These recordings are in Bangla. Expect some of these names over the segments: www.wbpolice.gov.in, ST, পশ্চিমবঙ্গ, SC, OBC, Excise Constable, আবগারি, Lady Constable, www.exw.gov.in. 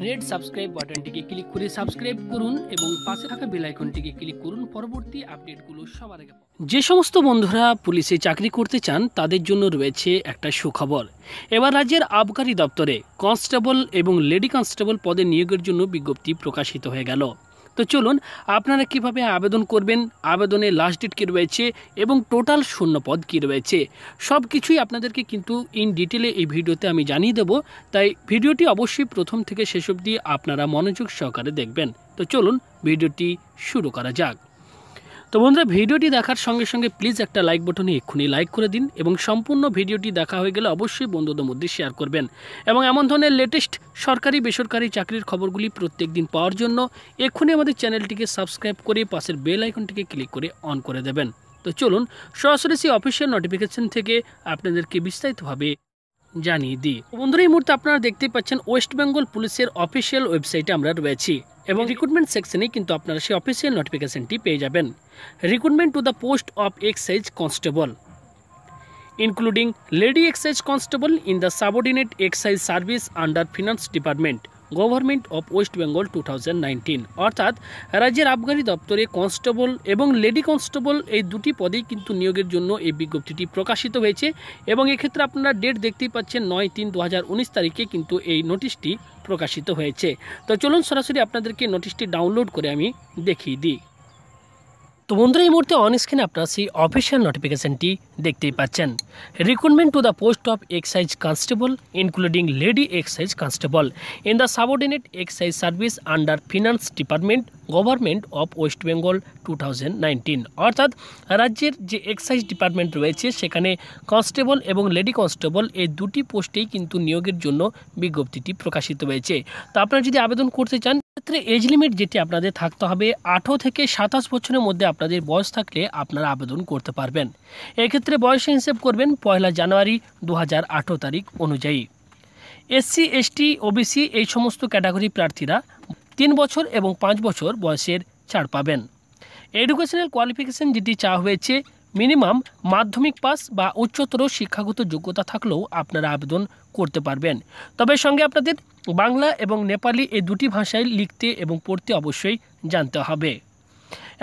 रेड सबसक्राइब बटनटी क्लिक कर सबसक्राइब कर बेल आइकनटी क्लिक कर परवर्ती अपडेटगुलो सबार आगे। जे समस्त बंधुरा पुलिसे चाकरी करते चान तादेर जोन्नो रयेछे एकटा सुखबर। एबार राज्येर आबकारी दप्तरे कन्स्टेबल एवं लेडी कन्स्टेबल पदे नियोगेर जोन्नो विज्ञप्ति प्रकाशित हये गेल। तो चलुन आपनारा किभाबे आवेदन करबेन, आवेदने लास्ट डेट कि रयेछे एबं टोटाल शून्य पद कि रयेछे सबकिछुई आपनादेरके किन्तु इन डिटेले एई भिडियोते आमि जानिये देब। ताई भिडियोटी अवश्यई प्रथम थेके शेष अब्दि आपनारा मनोयोग सहकारे देखबेन। तो चलुन भिडियोटी शुरू करा जाक। तो बंधुरा भिडियोटी देखार संगे संगे प्लिज एक लाइक बटने एक्षुणी लाइक कर दिन और सम्पूर्ण भिडियोटी देखा हो गेले अवश्य बंधुदेर मध्य शेयर करबें। और एमन धरनेर लेटेस्ट सरकारी बेसरकारी चाकरिर खबरगुली प्रत्येक दिन पावार जोन्नो एक्षुणी आमादेर चैनलटिके सबस्क्राइब करे पाशेर बेल आइकनटिके क्लिक करे अन करे देबेन। तो चलुन सरासरि सेई अफिशियल नोटिफिकेशन थेके आपनादेरके विस्तारितभावे जानिए दी। बंधुरा এই মুহূর্তে আপনারা দেখতেই পাচ্ছেন ওয়েস্ট বেঙ্গল পুলিশের অফিশিয়াল ওয়েবসাইটে আমরা রয়েছি এবং রিক্রুটমেন্ট সেকশনে কিন্তু আপনারা সেই অফিশিয়াল নোটিফিকেশনটি পেয়ে যাবেন। Recruitment to the post of excise constable including lady excise constable in the subordinate excise service under finance department government of West Bengal 2019। অর্থাৎ রাজ্যের আবগারি দপ্তরে কনস্টেবল এবং লেডি কনস্টেবল এই দুটি পদেই কিন্তু নিয়োগের জন্য এই বিজ্ঞপ্তিটি প্রকাশিত হয়েছে এবং এক্ষেত্রে আপনারা ডেট দেখতেই পাচ্ছেন 9-3-2019 তারিখে কিন্তু এই নোটিশটি প্রকাশিত হয়েছে। তো চলুন সরাসরি আপনাদেরকে নোটিশটি ডাউনলোড করে আমি দেখিয়ে দিই। তো বন্ধুরা এই মুহূর্তে অন স্ক্রিনে আপনারা সেই অফিশিয়াল নোটিফিকেশনটি দেখতেই পাচ্ছেন। Recruitment to the post of excise constable including lady excise constable in the subordinate excise service under finance department government of West Bengal 2019। অর্থাৎ রাজ্যের যে এক্সাইজ ডিপার্টমেন্ট রয়েছে সেখানে কনস্টেবল এবং লেডি কনস্টেবল এই দুটি পোস্টেই কিন্তু নিয়োগের জন্য বিজ্ঞপ্তিটি প্রকাশিত হয়েছে। তো আপনারা যদি আবেদন করতে চান ক্ষেত্রে এজ লিমিট যেটি আপনাদের থাকতে হবে 18 থেকে 27 বছরের মধ্যে আপনাদের বয়স থাকলে আপনারা আবেদন করতে পারবেন। এক্ষেত্রে বয়সে হিসাব করবেন 1 জানুয়ারি 2018 তারিখ অনুযায়ী। SC ST OBC এই সমস্ত ক্যাটাগরি প্রার্থীরা 3 বছর এবং 5 বছর বয়সের ছাড় পাবেন। এডুকেশনাল কোয়ালিফিকেশন যেটি চাওয়া হয়েছে মিনিমাম মাধ্যমিক পাস বা উচ্চতর শিক্ষাগত যোগ্যতা থাকলেও আপনারা আবেদন করতে পারবেন। তবে সঙ্গে আপনাদের বাংলা এবং নেপালি এই দুটি ভাষায় লিখতে এবং পড়তে অবশ্যই জানতে হবে।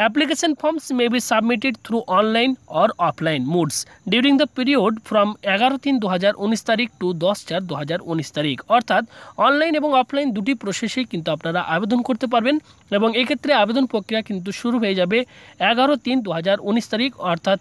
Application forms may be submitted through online or offline modes during the period from 11-3-2019 তারিখ টু 10-4-2019 তারিখ। অর্থাৎ অনলাইন এবং অফলাইন দুটি প্রসেসেই কিন্তু আপনারা আবেদন করতে পারবেন এবং এক্ষেত্রে আবেদন প্রক্রিয়া কিন্তু শুরু হয়ে যাবে 11-3-2019 তারিখ অর্থাৎ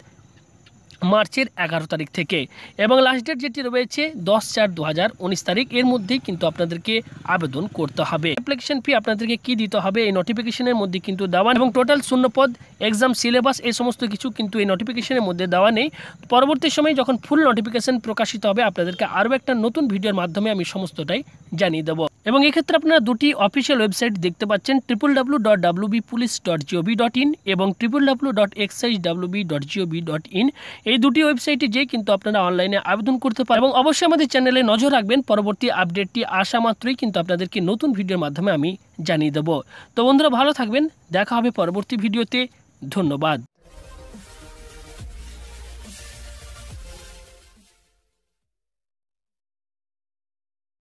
মার্চের 11 তারিখ থেকে এবং লাস্ট ডেট যেটি রয়েছে 10-4-2019 তারিখ। এর মধ্যেই কিন্তু আপনাদেরকে আবেদন করতে হবে। অ্যাপ্লিকেশন ফি আপনাদেরকে কি দিতে হবে এই নোটিফিকেশনের মধ্যে কিন্তু দেওয়া এবং টোটাল শূন্যপদ এক্সাম সিলেবাস এই সমস্ত কিছু কিন্তু এই নোটিফিকেশনের মধ্যে দেওয়া নেই। পরবর্তী সময়ে যখন ফুল নোটিফিকেশন প্রকাশিত হবে আপনাদেরকে আরও একটা নতুন ভিডিওর মাধ্যমে আমি সমস্তটাই জানিয়ে দেবো। এবং এক্ষেত্রে আপনারা দুটি অফিসিয়াল ওয়েবসাইট দেখতে পাচ্ছেন www.wbpolice.gov.in এবং www.exw.gov.in। এই দুটি ওয়েবসাইটে যেয়ে কিন্তু আপনারা অনলাইনে আবেদন করতে পারেন এবং অবশ্যই আমাদের চ্যানেলে নজর রাখবেন। পরবর্তী আপডেটটি আসা মাত্রই কিন্তু আপনাদেরকে নতুন ভিডিওর মাধ্যমে আমি জানিয়ে দেব। তো বন্ধুরা ভালো থাকবেন, দেখা হবে পরবর্তী ভিডিওতে। ধন্যবাদ।